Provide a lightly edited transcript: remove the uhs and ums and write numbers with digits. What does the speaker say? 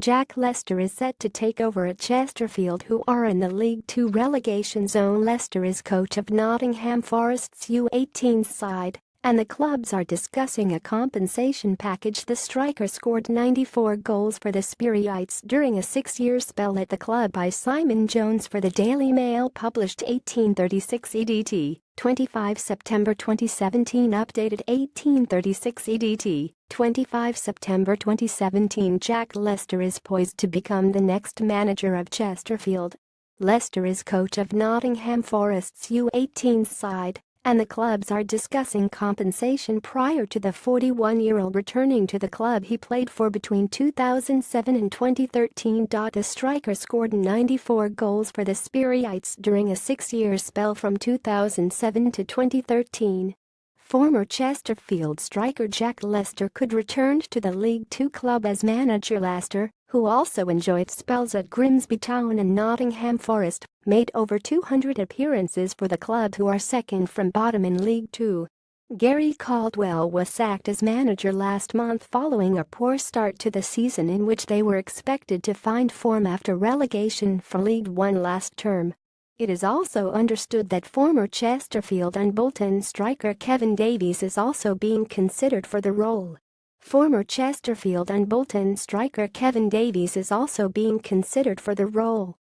Jack Lester is set to take over at Chesterfield, who are in the League Two relegation zone. Lester is coach of Nottingham Forest's U18 side, and the clubs are discussing a compensation package. The striker scored 94 goals for the Spireites during a 6-year spell at the club by Simon Jones for the Daily Mail, published 1836 EDT, 25 September 2017, updated 1836 EDT, 25 September 2017. Jack Lester is poised to become the next manager of Chesterfield. Lester is coach of Nottingham Forest's U18 side, and the clubs are discussing compensation prior to the 41-year-old returning to the club he played for between 2007 and 2013. The striker scored 94 goals for the Spireites during a 6-year spell from 2007 to 2013. Former Chesterfield striker Jack Lester could return to the League Two club as manager. Lester, who also enjoyed spells at Grimsby Town and Nottingham Forest, made over 200 appearances for the club, who are second from bottom in League Two. Gary Caldwell was sacked as manager last month following a poor start to the season, in which they were expected to find form after relegation from League One last term. It is also understood that former Chesterfield and Bolton striker Kevin Davies is also being considered for the role. Former Chesterfield and Bolton striker Kevin Davies is also being considered for the role.